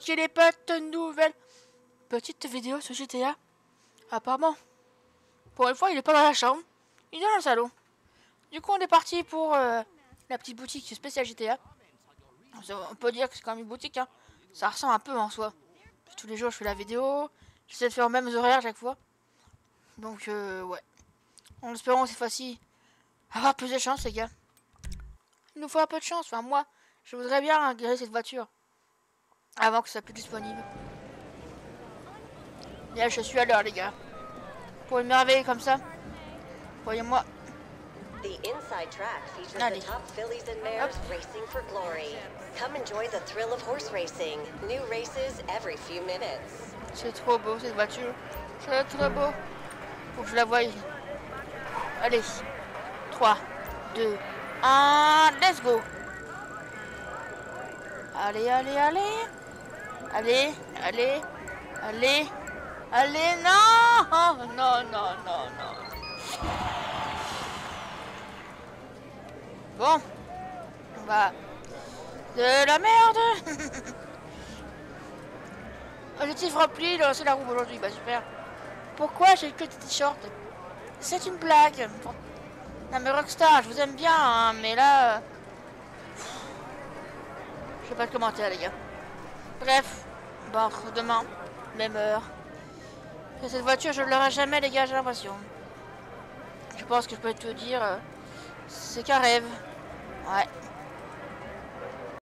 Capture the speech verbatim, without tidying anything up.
Ok les potes, nouvelle petite vidéo sur G T A. Apparemment, pour une fois, il est pas dans la chambre, il est dans le salon. Du coup, on est parti pour euh, la petite boutique spéciale G T A. On peut dire que c'est quand même une boutique, hein. Ça ressemble un peu en soi. Tous les jours, je fais la vidéo. J'essaie de faire aux mêmes horaires chaque fois. Donc, euh, ouais. En espérant cette fois-ci avoir plus de chance, les gars. Il nous faut un peu de chance. Enfin, moi, je voudrais bien acquérir cette voiture avant que ça soit plus disponible. Et là, je suis à l'heure, les gars. Pour une merveille comme ça, voyez-moi. The inside track features the top fillies and mares racing for glory. Come enjoy the thrill of horse racing. New races every few minutes. C'est trop beau cette voiture. C'est trop beau. Faut que je la voie. Allez. trois, deux, un, let's go. Allez, allez, allez. Allez, allez, allez. Allez, non, non, non, non, non. Bon, bah, de la merde. Objectif rempli, lancer la roue aujourd'hui, bah super. Pourquoi j'ai que des t-shirts? C'est une blague. Bon. Non mais Rockstar, je vous aime bien, hein, mais là, euh... je vais pas le commenter les gars. Bref, bon, demain, même heure. Et cette voiture, je ne l'aurai jamais les gars, j'ai l'impression. Je pense que je peux te dire, euh... c'est qu'un rêve. Ouais.